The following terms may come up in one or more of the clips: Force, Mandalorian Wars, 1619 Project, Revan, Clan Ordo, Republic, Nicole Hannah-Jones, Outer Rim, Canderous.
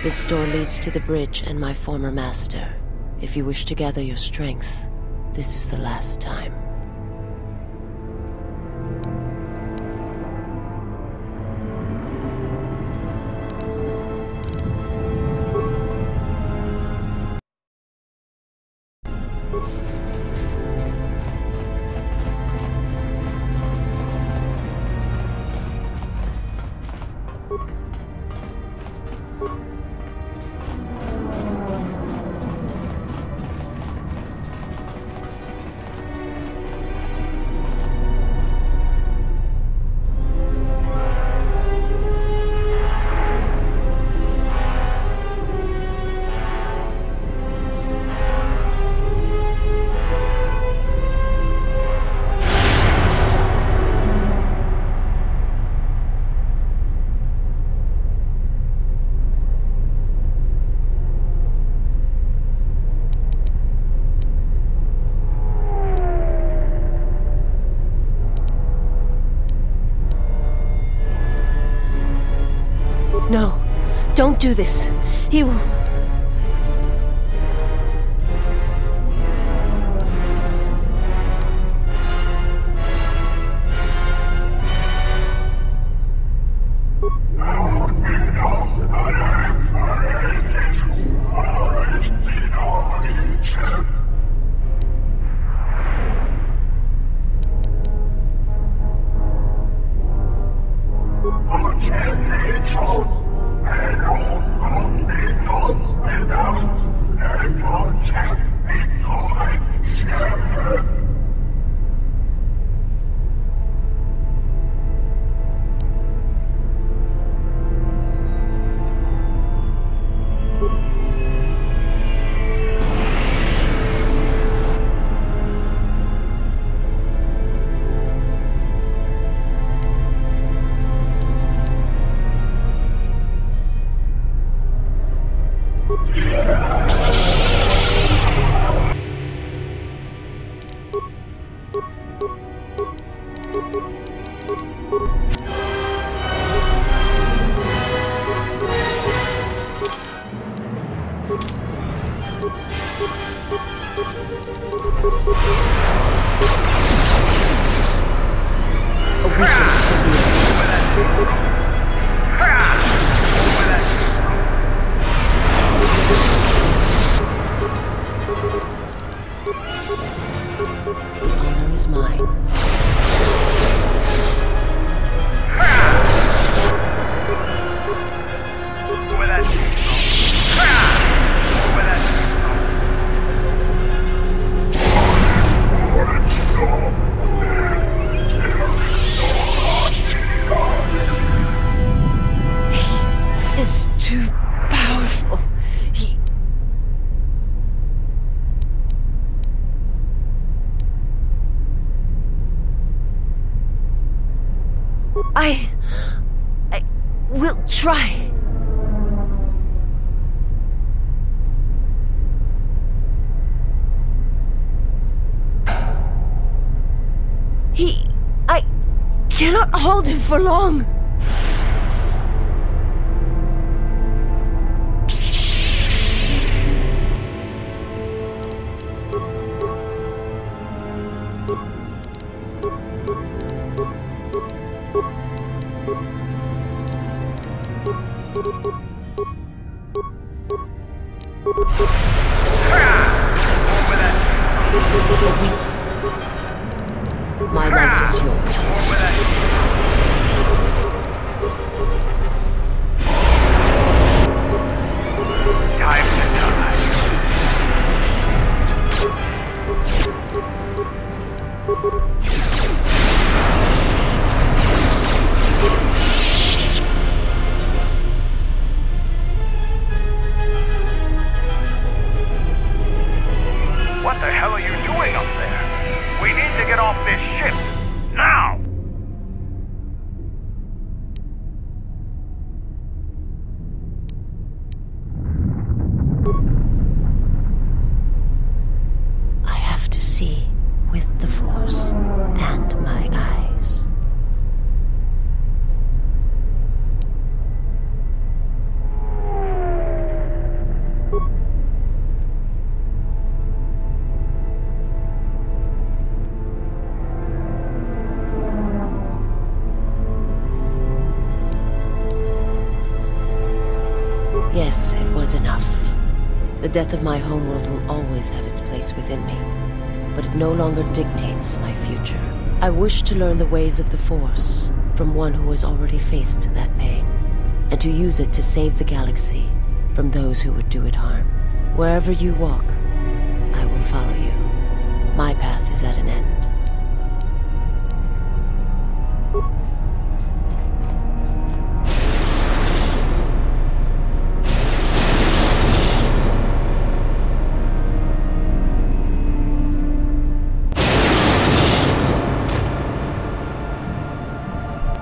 This door leads to the bridge and my former master. If you wish to gather your strength, this is the last time. Don't do this. He will... I will try. I cannot hold him for long. My life is yours. Time to die. Yes, it was enough. The death of my homeworld will always have its place within me, but it no longer dictates my future. I wish to learn the ways of the Force from one who has already faced that pain, and to use it to save the galaxy from those who would do it harm. Wherever you walk, I will follow you. My path is at an end.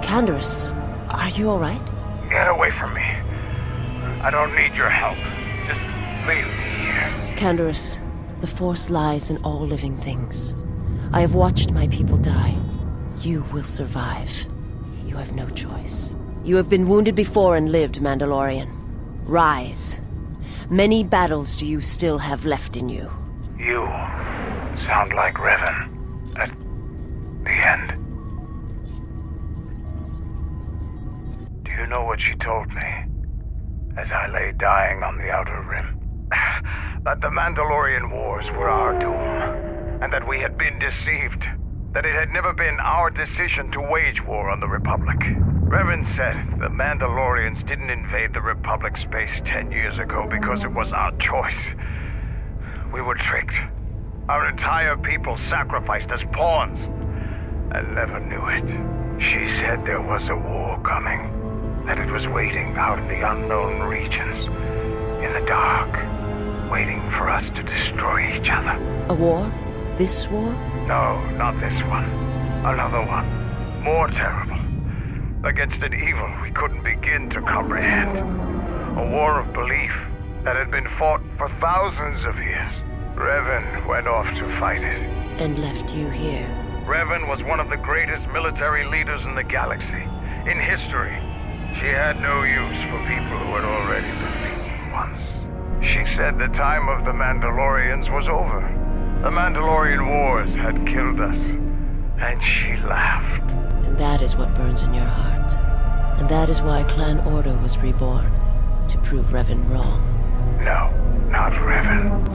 Canderous, are you all right? Get away from me. I don't need your help. Just leave me here. Canderous, the Force lies in all living things. I have watched my people die. You will survive. You have no choice. You have been wounded before and lived, Mandalorian. Rise. Many battles do you still have left in you? You sound like Revan at the end. Do you know what she told me as I lay dying on the Outer Rim? That the Mandalorian Wars were our doom, and that we had been deceived. That it had never been our decision to wage war on the Republic. Revan said the Mandalorians didn't invade the Republic space 10 years ago because it was our choice. We were tricked. Our entire people sacrificed as pawns. I never knew it. She said there was a war coming. That it was waiting out in the unknown regions. In the dark. Waiting for us to destroy each other. A war? This war? No, not this one. Another one. More terrible. Against an evil we couldn't begin to comprehend. A war of belief that had been fought for thousands of years. Revan went off to fight it. And left you here. Revan was one of the greatest military leaders in the galaxy. In history. She had no use for people who had already been beaten once. She said the time of the Mandalorians was over. The Mandalorian Wars had killed us, and she laughed. And that is what burns in your heart. And that is why Clan Ordo was reborn, to prove Revan wrong. No, not Revan.